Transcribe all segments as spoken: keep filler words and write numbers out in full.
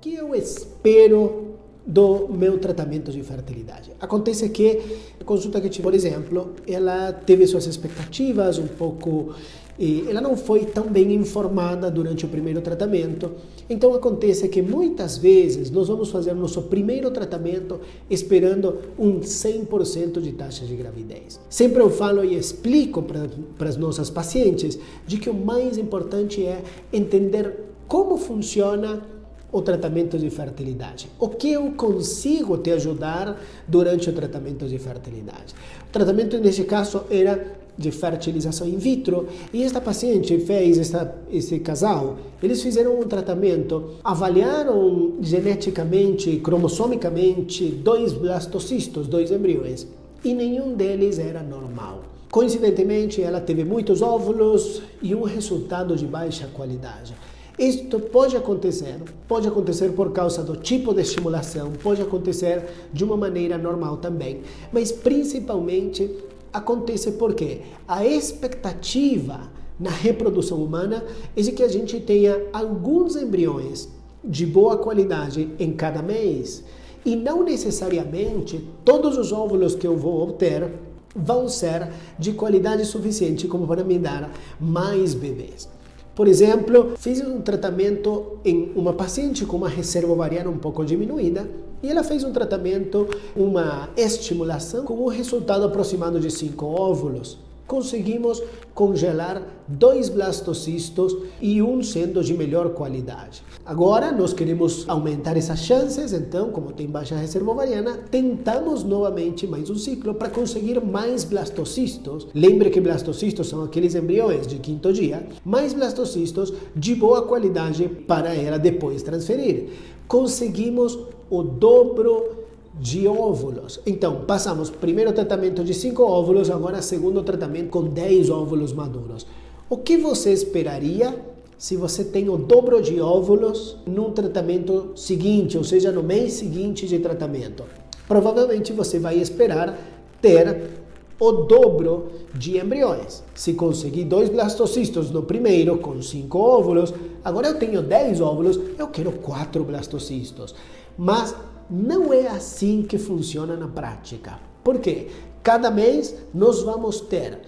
que eu espero do meu tratamento de fertilidade? Acontece que a consulta que tive, por exemplo, ela teve suas expectativas um pouco, e ela não foi tão bem informada durante o primeiro tratamento. Então acontece que muitas vezes nós vamos fazer nosso primeiro tratamento esperando um cem por cento de taxa de gravidez. Sempre eu falo e explico para as nossas pacientes de que o mais importante é entender como funciona o tratamento de fertilidade. O que eu consigo te ajudar durante o tratamento de fertilidade? O tratamento, nesse caso, era de fertilização in vitro, e esta paciente fez, esta, esse casal, eles fizeram um tratamento, avaliaram geneticamente, cromossomicamente, dois blastocistos, dois embriões, e nenhum deles era normal. Coincidentemente, ela teve muitos óvulos e um resultado de baixa qualidade. Isto pode acontecer, pode acontecer por causa do tipo de estimulação, pode acontecer de uma maneira normal também, mas principalmente acontece porque a expectativa na reprodução humana é de que a gente tenha alguns embriões de boa qualidade em cada mês e não necessariamente todos os óvulos que eu vou obter vão ser de qualidade suficiente como para me dar mais bebês. Por exemplo, fiz um tratamento em uma paciente com uma reserva ovariana um pouco diminuída e ela fez um tratamento, uma estimulação com um resultado aproximado de cinco óvulos. Conseguimos congelar dois blastocistos e um sendo de melhor qualidade. Agora nós queremos aumentar essas chances, então, como tem baixa reserva ovariana, tentamos novamente mais um ciclo para conseguir mais blastocistos. Lembre que blastocistos são aqueles embriões de quinto dia, mais blastocistos de boa qualidade para ela depois transferir. Conseguimos o dobro de óvulos. Então, passamos primeiro tratamento de cinco óvulos, agora segundo tratamento com dez óvulos maduros. O que você esperaria se você tem o dobro de óvulos num tratamento seguinte, ou seja, no mês seguinte de tratamento? Provavelmente você vai esperar ter o dobro de embriões. Se consegui dois blastocistos no primeiro com cinco óvulos, agora eu tenho dez óvulos, eu quero quatro blastocistos. Mas não é assim que funciona na prática. Por quê? Cada mês nós vamos ter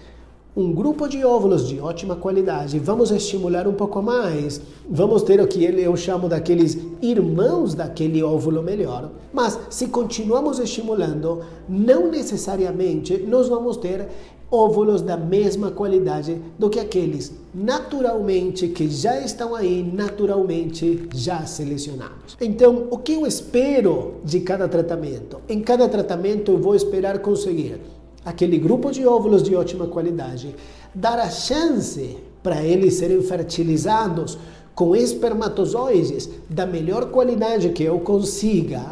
um grupo de óvulos de ótima qualidade, vamos estimular um pouco mais, vamos ter o que eu chamo daqueles irmãos daquele óvulo melhor, mas se continuamos estimulando, não necessariamente nós vamos ter óvulos da mesma qualidade do que aqueles naturalmente que já estão aí, naturalmente já selecionados. Então, o que eu espero de cada tratamento? Em cada tratamento eu vou esperar conseguir aquele grupo de óvulos de ótima qualidade, dar a chance para eles serem fertilizados com espermatozoides da melhor qualidade que eu consiga,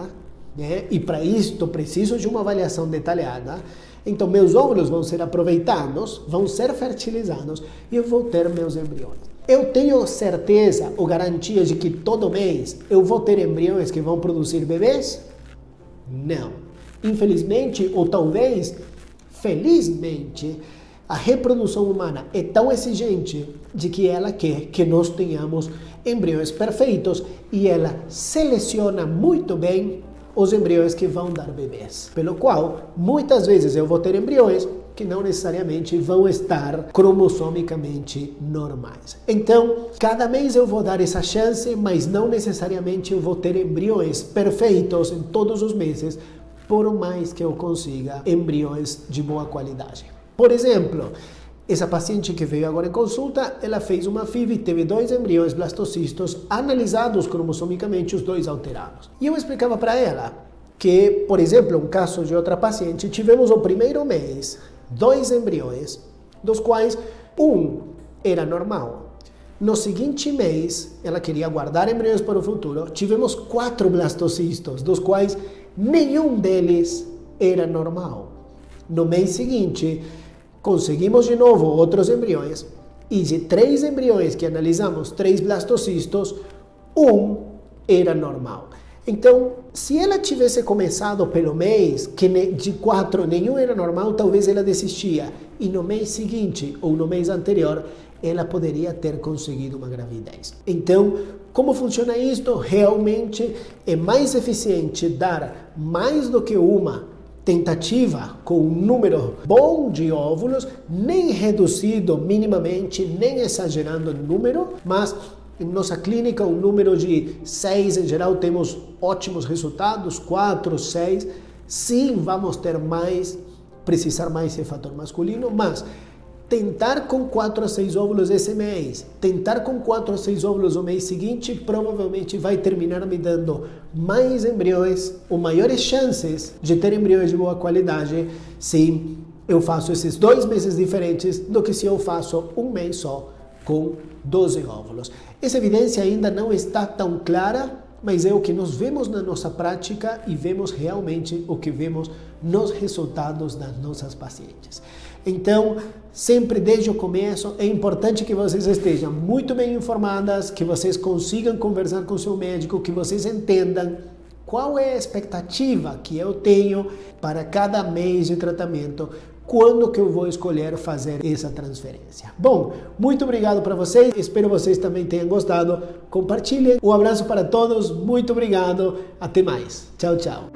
né? E para isto preciso de uma avaliação detalhada. Então meus óvulos vão ser aproveitados, vão ser fertilizados e eu vou ter meus embriões. Eu tenho certeza ou garantia de que todo mês eu vou ter embriões que vão produzir bebês? Não. Infelizmente, ou talvez felizmente, a reprodução humana é tão exigente de que ela quer que nós tenhamos embriões perfeitos e ela seleciona muito bem os embriões que vão dar bebês. Pelo qual, muitas vezes eu vou ter embriões que não necessariamente vão estar cromossomicamente normais. Então, cada mês eu vou dar essa chance, mas não necessariamente eu vou ter embriões perfeitos em todos os meses, por mais que eu consiga embriões de boa qualidade. Por exemplo, essa paciente que veio agora em consulta, ela fez uma F I V e teve dois embriões blastocistos analisados cromossomicamente, os dois alterados. E eu explicava para ela que, por exemplo, um caso de outra paciente, tivemos no primeiro mês dois embriões, dos quais um era normal. No seguinte mês, ela queria guardar embriões para o futuro, tivemos quatro blastocistos, dos quais nenhum deles era normal. No mês seguinte, conseguimos de novo outros embriões, e de três embriões que analisamos, três blastocistos, um era normal. Então, se ela tivesse começado pelo mês, que de quatro nenhum era normal, talvez ela desistia. E no mês seguinte, ou no mês anterior, ela poderia ter conseguido uma gravidez. Então, Como funciona isto? Realmente é mais eficiente dar mais do que uma tentativa com um número bom de óvulos, nem reduzido minimamente, nem exagerando no número, mas em nossa clínica um número de seis em geral temos ótimos resultados, quatro, seis, sim, vamos ter mais, precisar mais de fator masculino, mas tentar com quatro a seis óvulos esse mês, tentar com quatro a seis óvulos o mês seguinte, provavelmente vai terminar me dando mais embriões ou maiores chances de ter embriões de boa qualidade se eu faço esses dois meses diferentes do que se eu faço um mês só com doze óvulos. Essa evidência ainda não está tão clara, mas é o que nós vemos na nossa prática e vemos realmente o que vemos nos resultados das nossas pacientes. Então, sempre desde o começo, é importante que vocês estejam muito bem informadas, que vocês consigam conversar com seu médico, que vocês entendam qual é a expectativa que eu tenho para cada mês de tratamento, quando que eu vou escolher fazer essa transferência. Bom, muito obrigado para vocês, espero vocês também tenham gostado, compartilhem, um abraço para todos, muito obrigado, até mais, tchau, tchau.